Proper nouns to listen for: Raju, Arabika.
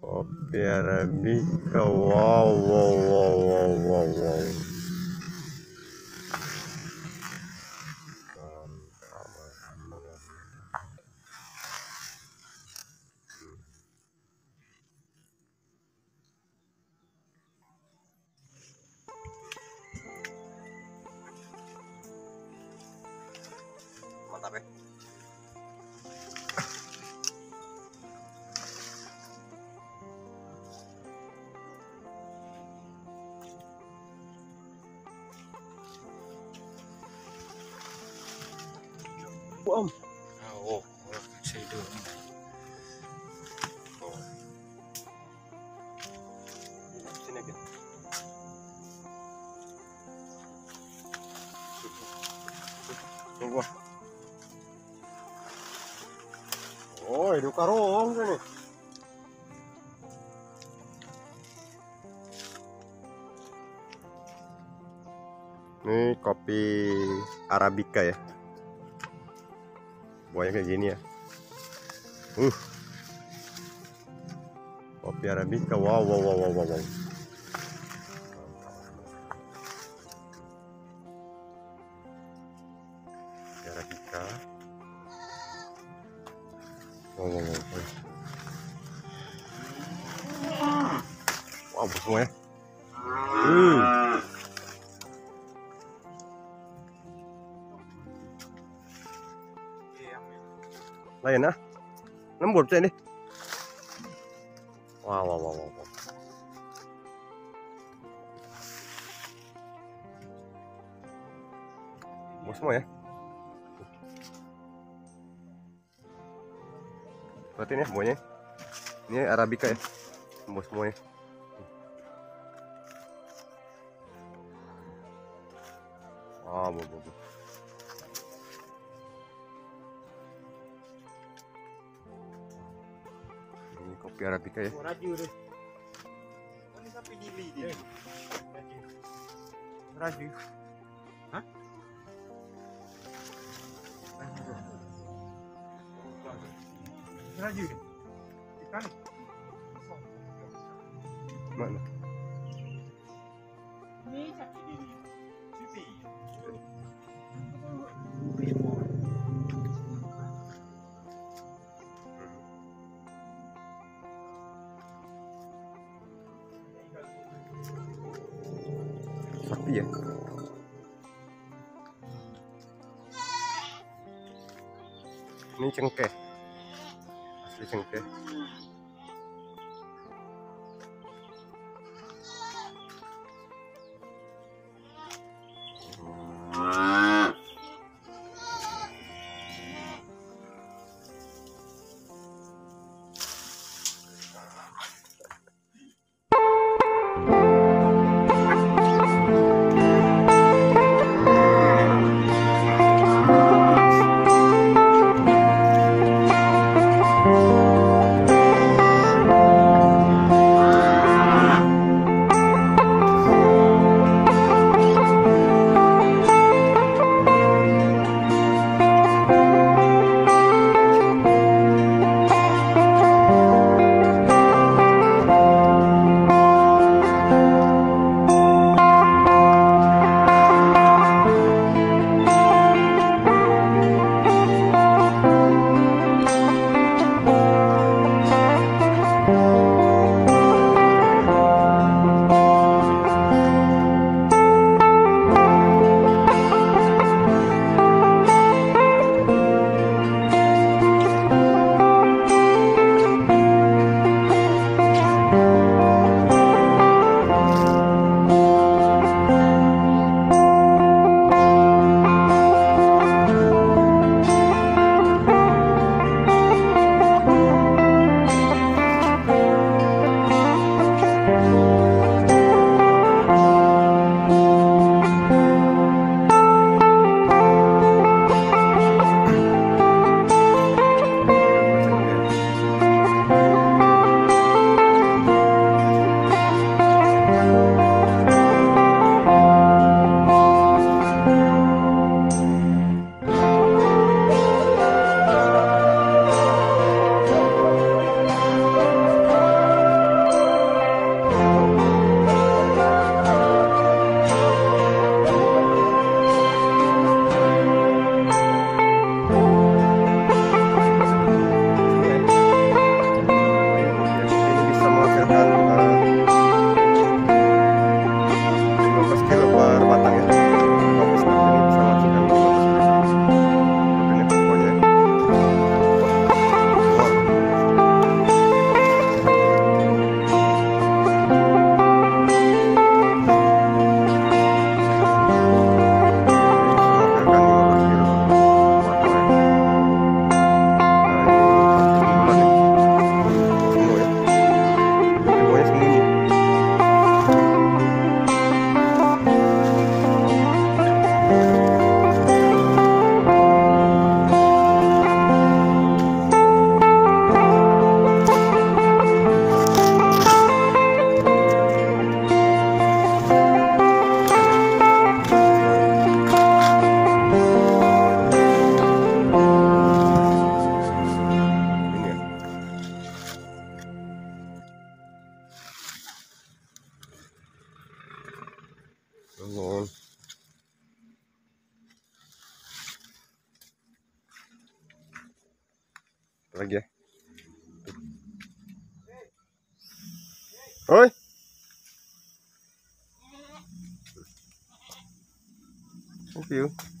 Kopi Arabika. Wow. Mantap ya. Om. Oh, saya dulu. Sini aja. Oh, hidup karung sini. Ini kopi Arabika ya. Buahnya kayak gini ya. Kopi Arabika. Wow. Kopi Arabika. Wow. Wow, semua ya. Lain ah, lembut sih ini. Wow. Mau semua ya? Berarti ini semuanya. Ini Arabika ya, mau semuanya. Wow. Kopi Arabika ya. Raju. Hah? Raju. Ikan. Mana? Ini sakit diri. Cipi. Sakti ya. Ini cengkeh. Asli cengkeh. lagi ya. Oi. Oke.